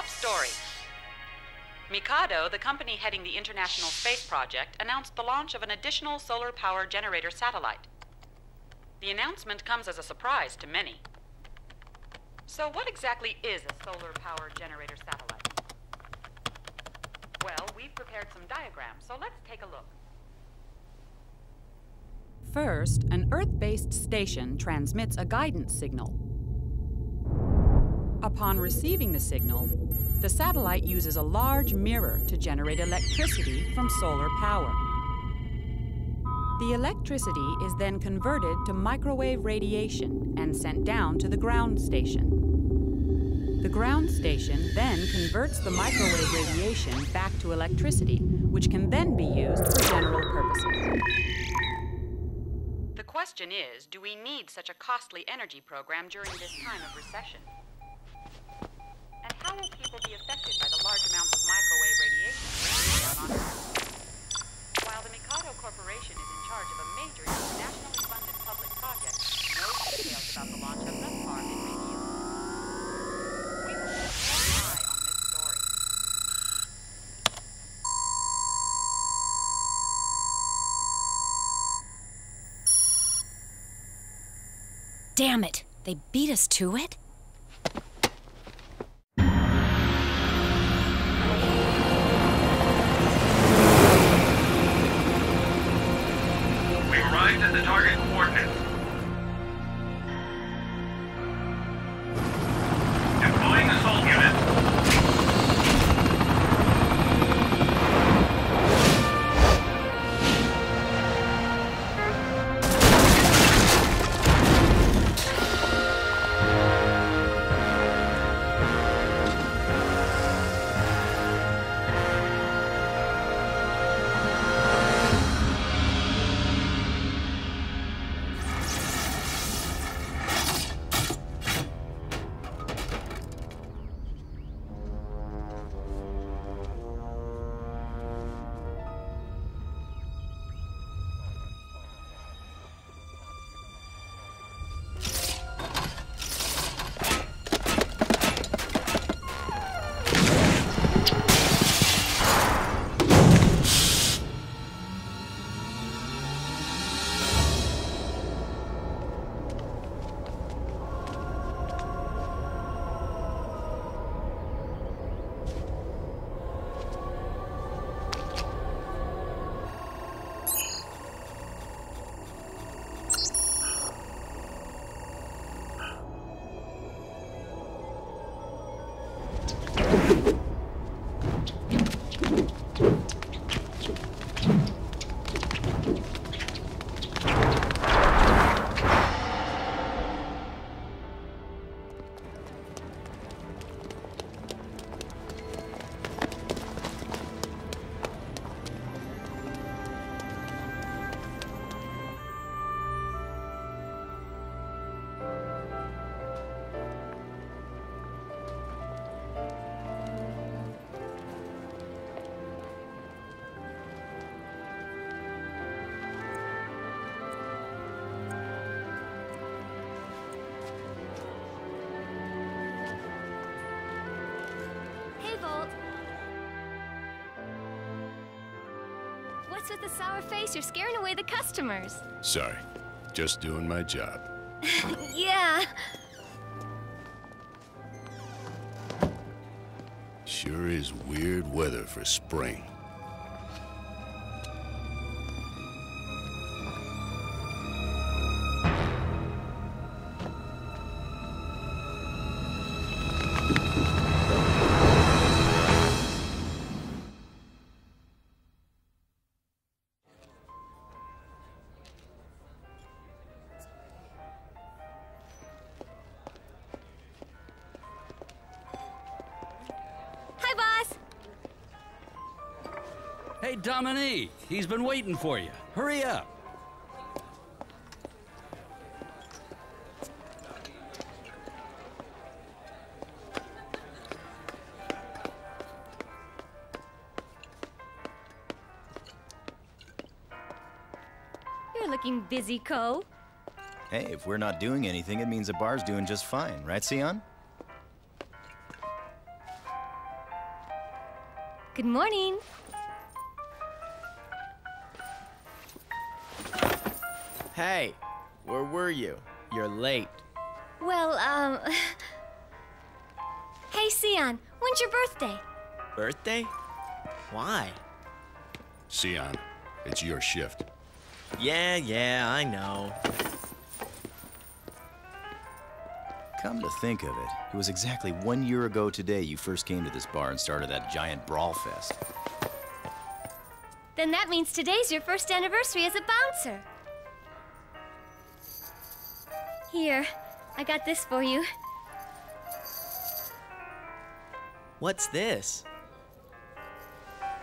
Top story. Mikado, the company heading the International Space Project, announced the launch of an additional solar power generator satellite. The announcement comes as a surprise to many. So what exactly is a solar power generator satellite? Well, we've prepared some diagrams, so let's take a look. First, an Earth-based station transmits a guidance signal. Upon receiving the signal, the satellite uses a large mirror to generate electricity from solar power. The electricity is then converted to microwave radiation and sent down to the ground station. The ground station then converts the microwave radiation back to electricity, which can then be used for general purposes. The question is, do we need such a costly energy program during this time of recession? And how will people be affected by the large amounts of microwave radiation on Earth? While the Mikado Corporation is in charge of a major internationally funded public project, no details about the launch have thus far been revealed. We will keep an eye on this story. Damn it! They beat us to it? What's with the sour face? You're scaring away the customers. Sorry, just doing my job. Yeah. Sure is weird weather for spring. Hey, Dominique, he's been waiting for you. Hurry up. You're looking busy, Ko. Hey, if we're not doing anything, it means the bar's doing just fine, right, Sion? Good morning. Hey, where were you? You're late. Well, Hey, Sion, when's your birthday? Birthday? Why? Sion, it's your shift. Yeah, I know. Come to think of it was exactly 1 year ago today you first came to this bar and started that giant brawl fest. Then that means today's your first anniversary as a bouncer. Here, I got this for you. What's this?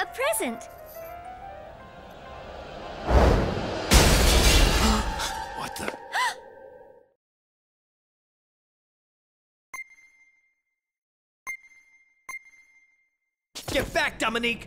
A present. What the? Get back, Dominique! Dominique!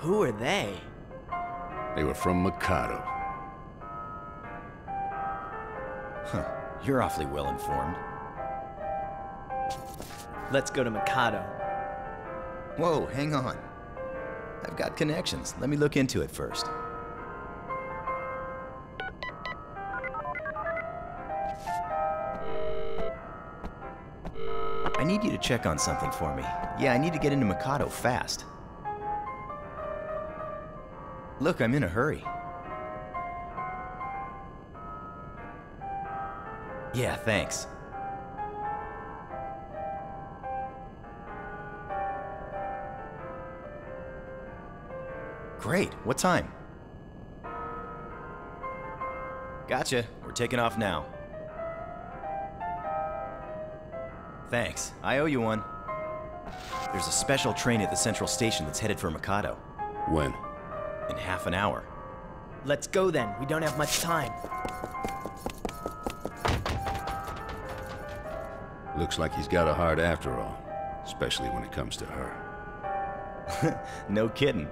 Who are they? They were from Mikado. Huh, you're awfully well informed. Let's go to Mikado. Whoa, hang on. I've got connections. Let me look into it first. I need you to check on something for me. Yeah, I need to get into Mikado fast. Look, I'm in a hurry. Yeah, thanks. Great, what time? Gotcha, we're taking off now. Thanks, I owe you one. There's a special train at the central station that's headed for Mikado. When? In half an hour. Let's go then. We don't have much time. Looks like he's got a heart after all, especially when it comes to her. No kidding.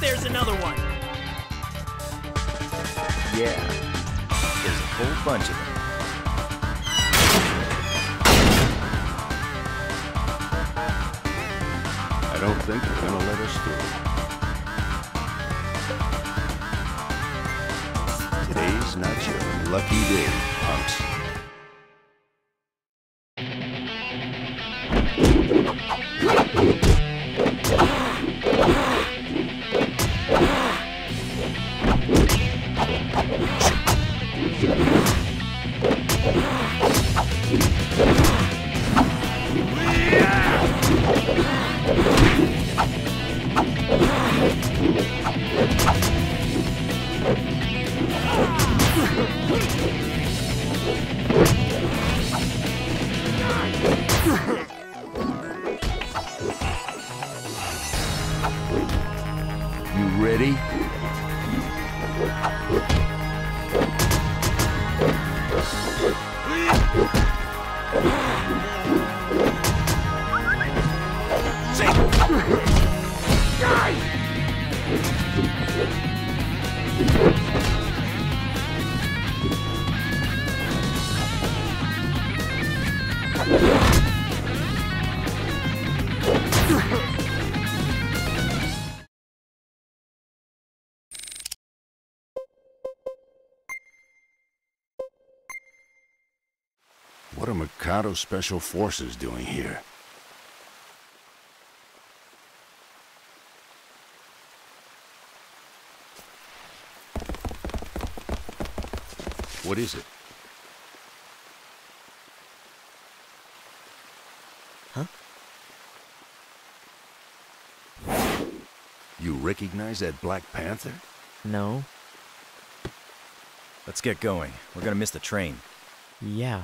There's another one. Yeah, there's a whole bunch of them. I don't think they're gonna let us through. Today's not your lucky day, Hunks. Ready? What are Mikado Special Forces doing here? What is it? Huh? You recognize that Black Panther? No. Let's get going. We're gonna miss the train. Yeah.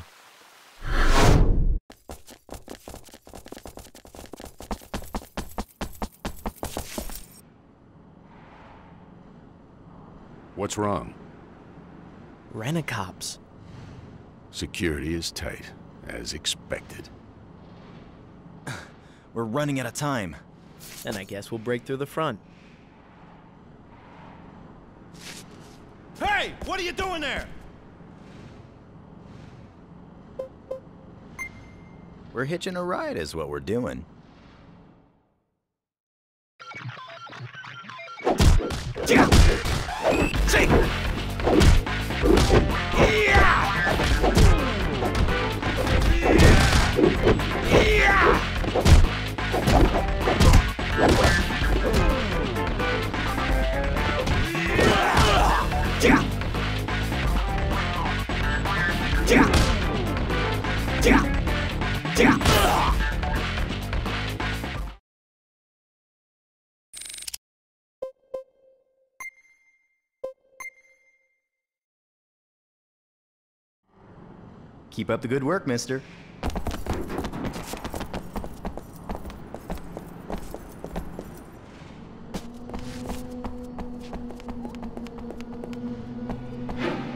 What's wrong? Rent-a-cops. Security is tight, as expected. We're running out of time. And I guess we'll break through the front. Hey! What are you doing there? We're hitching a ride is what we're doing. Keep up the good work, mister.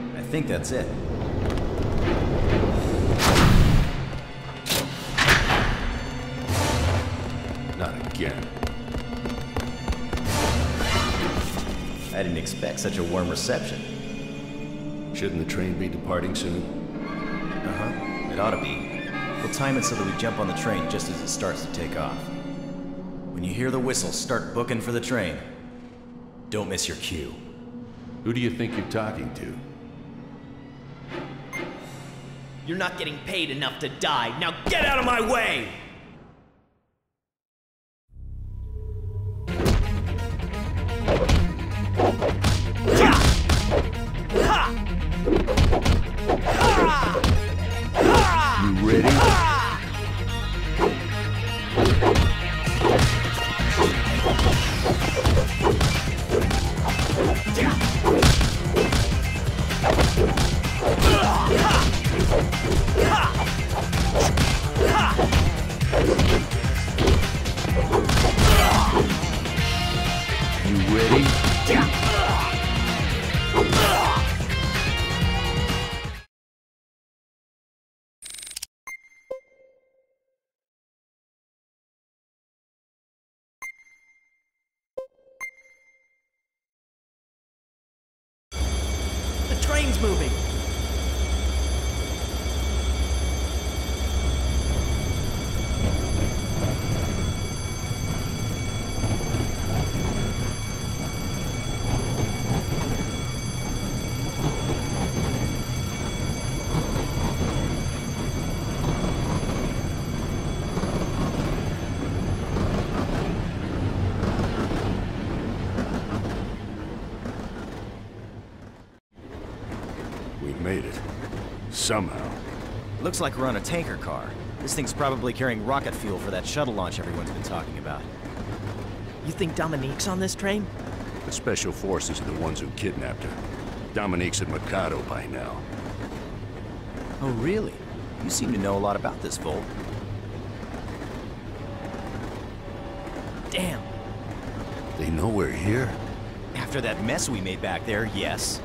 I think that's it. Not again. I didn't expect such a warm reception. Shouldn't the train be departing soon? It ought to be. We'll time it so that we jump on the train just as it starts to take off. When you hear the whistle, start booking for the train. Don't miss your cue. Who do you think you're talking to? You're not getting paid enough to die. Now get out of my way! Ha! thing's moving. Somehow. Looks like we're on a tanker car. This thing's probably carrying rocket fuel for that shuttle launch everyone's been talking about. You think Dominique's on this train? The Special Forces are the ones who kidnapped her. Dominique's at Mikado by now. Oh, really? You seem to know a lot about this, Volt. Damn. They know we're here? After that mess we made back there, yes.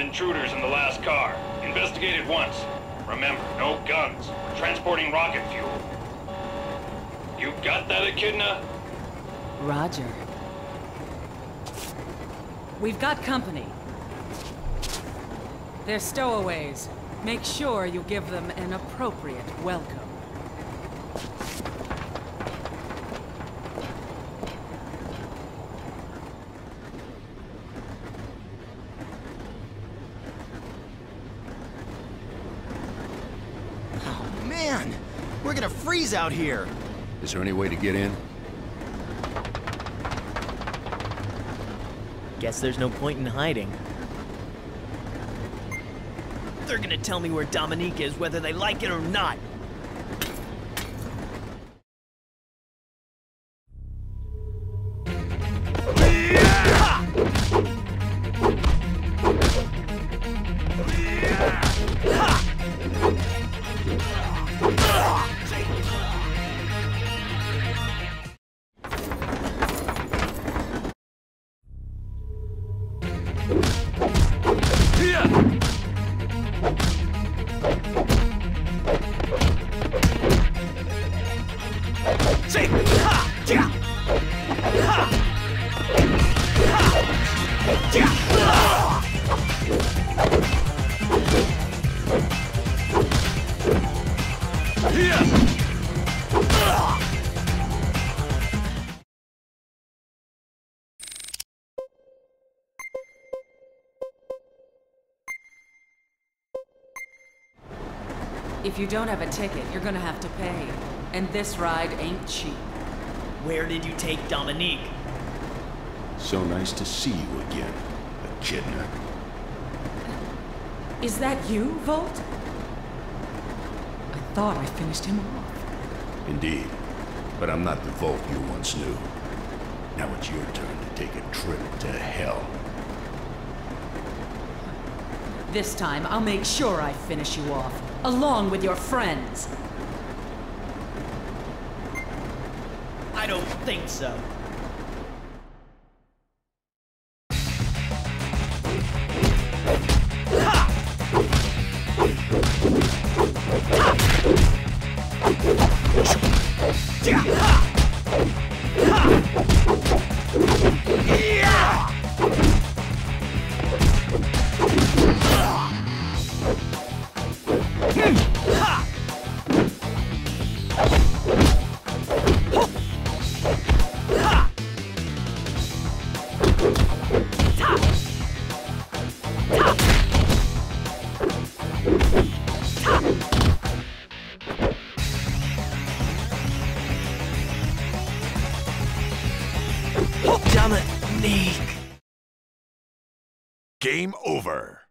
Intruders in the last car. Investigate it once. Remember, no guns. We're transporting rocket fuel. You got that, Echidna? Roger. We've got company. They're stowaways. Make sure you give them an appropriate welcome. Out here. Is there any way to get in? Guess there's no point in hiding. They're gonna tell me where Dominique is, whether they like it or not. If you don't have a ticket, you're gonna have to pay. And this ride ain't cheap. Where did you take Dominique? So nice to see you again, Echidna. Is that you, Volt? I thought I finished him off. Indeed. But I'm not the Volt you once knew. Now it's your turn to take a trip to hell. This time, I'll make sure I finish you off. Along with your friends. I don't think so. Dominique. Game over.